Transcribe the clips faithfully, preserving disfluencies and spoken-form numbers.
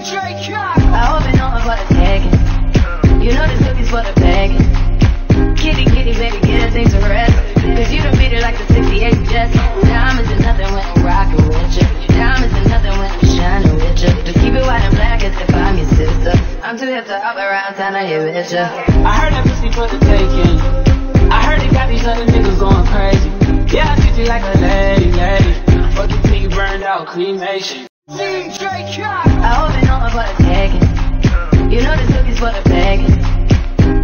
D J Khaled. I hope you know I'm for the tagging. You know this cookie's for the bagging. Kitty, kitty, baby, get her things to rest. Cause you done beat it like the sixty-eight Jets. Diamonds are nothing when I'm rockin' with ya. Diamonds are nothing when I'm shining with ya. Just keep it white and black as if I'm your sister. I'm too hip to hop around, time to hit with ya. I heard that pussy for the taking. I heard it got these other niggas going crazy. Yeah, I treat you like a lady, lady. Fuck you till you burned out, cremation. D J Khaled. I hope you know I'm for the tagging. You know this cookie's for the bagging.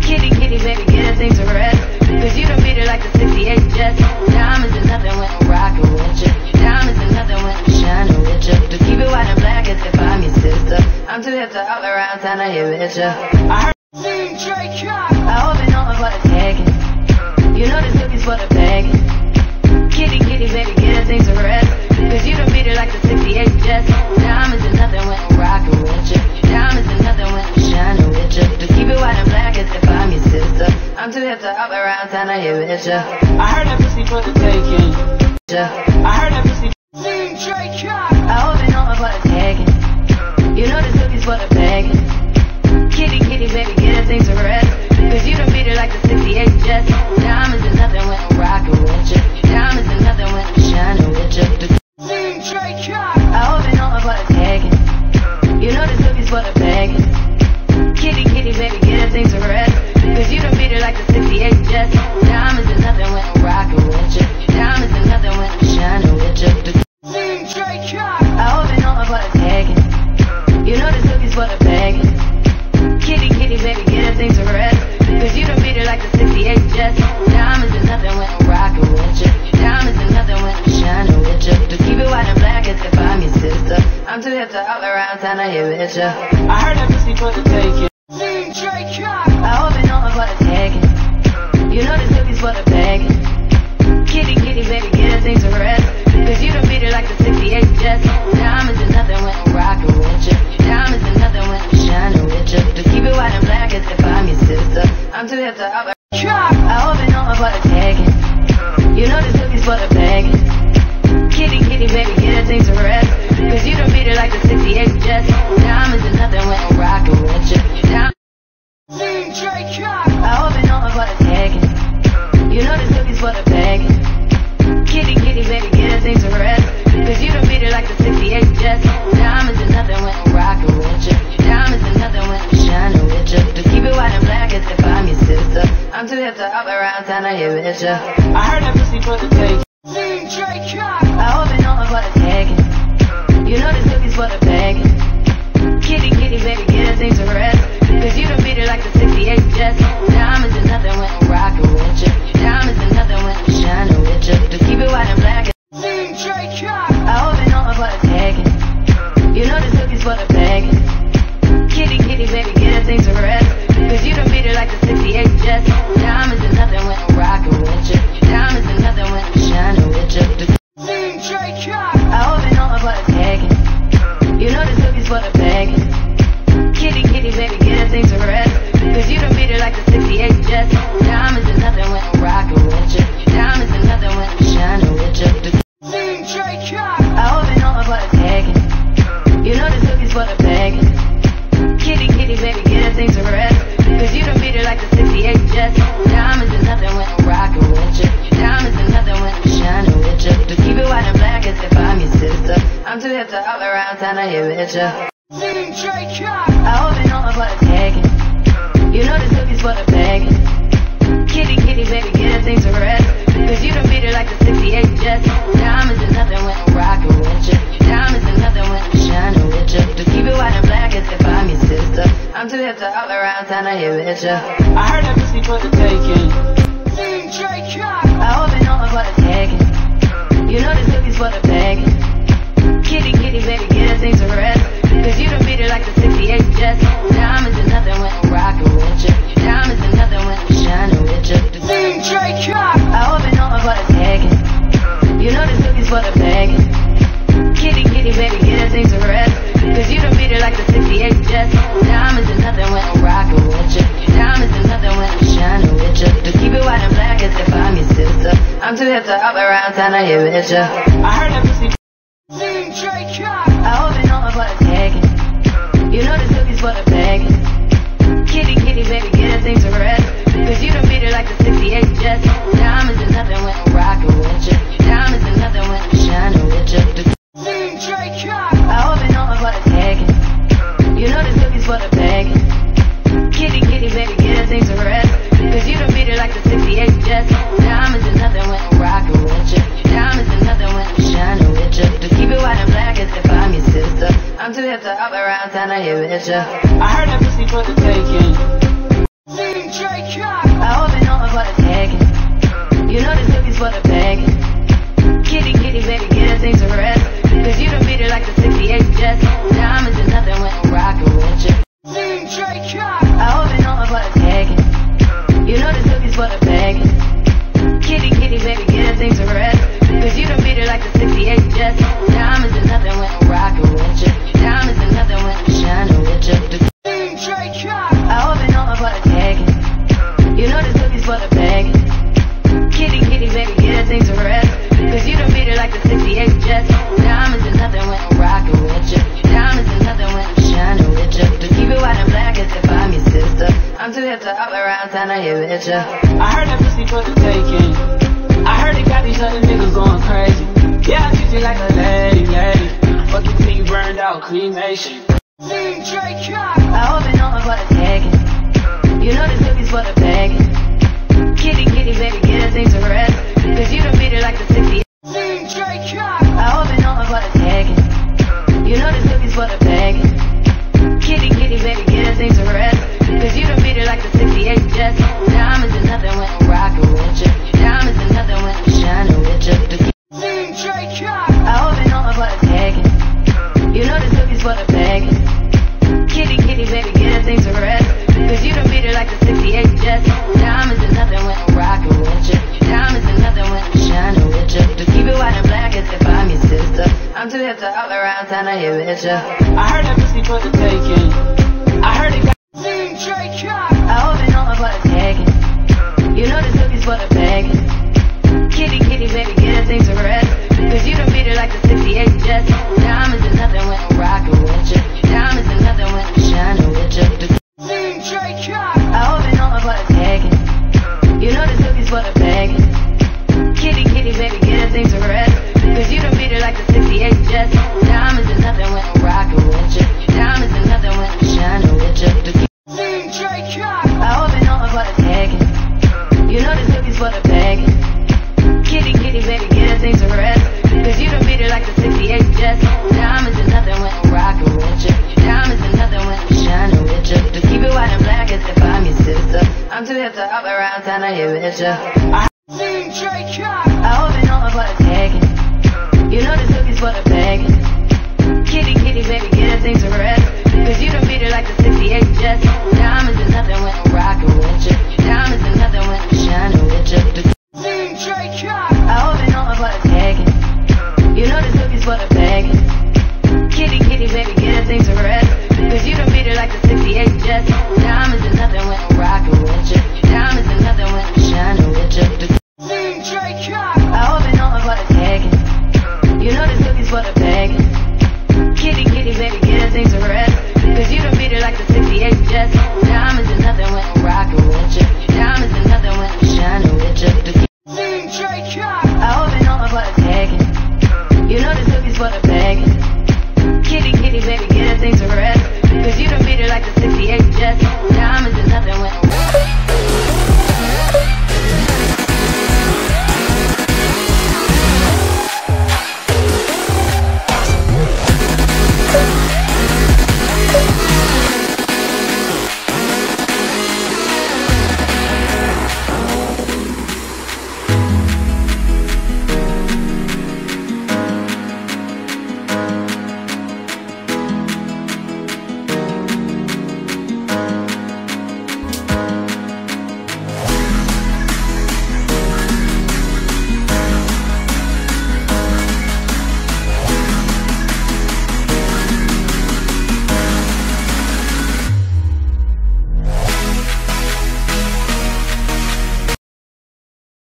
Kitty, kitty, baby, get her things to rest. Cause you done beat it like the sixty-eight Jets. Diamonds are nothing when I'm rockin' with ya. Diamonds are nothing when I'm shining with ya. Just keep it white and black as if I'm your sister. I'm too hip to hop around, time to hit with ya. I heard D J Khaled. I hope you know I'm for the tagging. You know this cookie's for the bagging. Kitty, kitty, baby, get her things to rest. Cause you done beat it like the sixty-eight Jets. Diamonds are nothing when I'm rockin' with ya. Diamonds are nothing when I'm shining with ya. Just keep it white and black as if I'm your sister. I'm too hip to hop around, time to hit with ya. I heard that pussy for the taking. I heard that pussy D J Khaled. I hope you know I'm for the tagging. You know this cookie's for the bagging. Kitty, kitty, baby, get her things to rest. Cause you done beat it like the sixty-eight Jets. Diamonds are nothing when I'm rockin' with ya. Diamonds are nothing when I'm shining with ya. D J Khaled. I hope you know I'm for the tagging. You know this cookie's for the bagging. Kitty, kitty, baby, get her things to rest. Cause you done beat it like the sixty-eight Jets. Diamonds are nothing when I'm rockin' with ya. Diamonds are nothing when I'm shining with ya. D J Khaled. I hope you know I'm for the tagging. You know this cookie's for the bagging. Kitty, kitty, baby, get her things to rest. Cause you done beat it like the sixty-eight Jets. Diamonds are nothing when I'm rockin' with ya. Diamonds are nothing when I'm shining with ya. Just keep it white and black as if I'm your sister. I'm too hip to hop around, time to hit with ya. I heard that pussy for the taking. D J Khaled. I hope you know I'm for the tagging. You know this cookie's for the bagging. Kitty, kitty, baby, get her things to rest. Cause you done beat it like the sixty-eight Jets. Diamonds are nothing when I'm rockin' with ya. Diamonds are nothing when I'm shining with ya. Just keep it white and black as if I'm your sister. I'm too hip to hop around. I hope you know I'm for the tagging. You know this cookie's for the bagging. Kitty, kitty, baby, get her things to rest. Cause you done beat it like the sixty-eight Jets. Diamonds are nothing when I'm rockin' with ya. Diamonds. D J Khaled. I hope you know I'm for the tagging. You know this cookie's for the bagging. Kitty, kitty, baby, get her things to rest. Cause you done beat it like the sixty-eight Jets. Diamonds are nothing when I'm rockin' with ya. Diamonds are nothing when I'm shining with ya. Just keep it white and black as if I'm your sister. I'm too hip to hop around, time to hit with ya. I heard that pussy for the taking. D J Khaled. I hope you know I'm for the tagging. You know this cookie's for the bagging. Kitty, kitty, baby, get her things to rest. Cause you done beat it like the sixty-eight Jets. Diamonds are nothing when I'm rockin' with ya. Diamonds are nothing when I'm shining with ya. Just keep it white and black. D J Khaled. I hope you know I'm for the tagging. You know this cookie's for the bagging. Kitty, kitty, baby, get her things to rest. Cause you done beat it like the sixty-eight Jets. Diamonds are nothing when I'm rockin' with ya. Diamonds are nothing when I'm shining with ya. D J Khaled. I hope you know I'm for the tagging. You know this cookie's for the bagging. Kitty, kitty, baby, get her things to rest. Cause you done beat it like the sixty-eight Jets. Diamonds are nothing when I'm rockin' with ya. Diamonds are nothing when I'm shining with ya. D J Khaled. I hope you know I'm for the tagging. You know this cookie's for the bagging. Kitty, kitty, baby, get her things to rest. Cause you done beat it like the sixty-eight Jets. Diamonds are nothing when I'm rockin' with ya. Diamonds are nothing when I'm shining with ya. Just keep it white and black as if I'm your sister. I'm too hip to hop around, time to hit with ya. D J Khaled. I hope you know I'm for the tagging. You know this cookie's for the bagging. Kitty, kitty, baby, get her things to rest. Cause you done beat it like the sixty-eight Jets. Diamonds are nothing when I'm rockin' with ya. Diamonds are nothing when I'm shining with ya. Just keep it white and black as if I'm your sister. I'm too hip to hop around, time to hit with ya. I heard that pussy for the taking. D J Khaled. I hope you know I'm for the tagging. You know this cookie's for the bagging. Kitty, kitty, baby, get her things to rest. Cause you done beat it like the sixty-eight Jets. Diamonds are nothing when I'm rockin' with ya. Diamonds are nothing when I'm shining with ya. D J Khaled. I hope you know I'm for the tagging. You know this cookie's for the bagging. Kitty, kitty, baby, get her things to rest. Cause you done beat it like the sixty-eight Jets. Diamonds are nothing when I'm rockin' with ya. Diamonds are nothing when I'm shining with ya. Just keep it white and black as if I'm your sister. I'm too hip to hop around, time to hit with ya. I heard that pussy D J Khaled. I hope you know I'm for the tagging. You know the tookie's for the bag. Kitty, kitty, baby, get her things to rest. Cause you done beat her like the sixty-eight Jets. Diamonds is nothing when I'm rockin' with ya. Diamonds is nothing when I'm shining with ya. D J Khaled. I hope you know I'm for the tagging. You know the tookie's for the bagging. Kitty, kitty, baby, get her things to rest. Cause you done beat her like the sixty-eight Jets. Diamonds is nothing when I'm rockin' with ya. Diamonds is nothing when I'm shining with ya. Just keep it white and black as if I'm your sister. I'm too hip to hop around, time to hit with ya. I heard that pussy for the taking. D J Khaled. I hope you know I'm for the tagging. You know the tookie's for the bagging. Kitty, kitty, baby, get her things to rest. Cause you done beat her like the sixty-eight Jets. Diamonds is nothing when I'm rockin' with ya. D J Khaled. I hope you know I'm for the tagging. You know the tookie's for the bagging. Kitty, kitty, baby, get her things to rest. Cause you done beat her like the sixty-eight Jets. Diamonds is nothing when I'm rockin' with ya. Diamonds is nothing when I'm shining with ya. D J Khaled. I hope you know I'm for the tagging. You know the tookie's for the bagging. Kitty, kitty, baby, get her things to rest. Cause you done beat her like the sixty-eight Jets. Diamonds is nothing when I'm rockin' with ya. Diamonds is nothing when I'm shining with ya. Just keep it white and black as if I'm your sister. I'm too hip to hop around, time to hit with ya. I heard that pussy for the taking. I heard it got these other niggas going crazy. Yeah, I treat you like a lady, lady. Fuck you till you burned out, cremation. D J Khaled. I hope you know I'm for the tagging. You know the tookie's for the bagging. Kitty, kitty, baby, get her things to rest. Cause you done beat her like the sixty. D J Khaled. I hope you know I'm for the tagging. You know the tookie's for the bagging. Kitty, kitty, baby, get her things to rest. Cause you done beat her like the sixty-eight Jets. Diamonds is nothing when I'm rockin' with ya. Diamonds is nothing when I'm shining with ya. D J Khaled. I hope you know I'm for the tagging. You know the tookie's for the bagging. Kitty, kitty, baby, get her things to rest. Cause you done beat her like the sixty-eight Jets. Diamonds is nothing when I'm rockin' with ya. Diamonds is nothing when I'm shining with ya. Just keep it white and black as if I'm your sister. I'm too hip to hop around, time to hit with ya. I heard that pussy for the taking. I heard it got D J Khaled. I hope you know I'm for the tagging. You know the tookie's for the bagging. Kitty, kitty, baby, get her things to rest. Cause you done beat her like the sixty-eight Jets. Diamonds is nothing when I'm rockin' with ya. Diamonds is nothing when I'm shining with ya. D J Khaled. I hope you know I'm for the tagging. You know the tookie's for the bagging. Kitty, kitty, baby, get her things to rest. Cause you done beat her like the sixty-eight Jets. Diamonds is nothing when I'm rockin' with ya. Diamonds is nothing when I'm shining with ya. D J Khaled. I hope you know I'm for the tagging. You know the tookie's for the bagging. Kitty, kitty, baby, get her things to rest. Cause you done beat her like the sixty-eight Jets. Diamonds is nothing when I'm rockin' with ya. Diamonds is nothing when I'm shining with ya. Just keep it white and black as if I'm your sister. I'm too hip to hop around, time to hit with ya. D J Khaled. I hope you know I'm for the tagging. You know the tookie's for the bagging. Kitty, kitty, baby, get her things to rest. Cause you done beat her like the sixty-eight Jets. Diamonds is nothing when I'm rockin' with ya.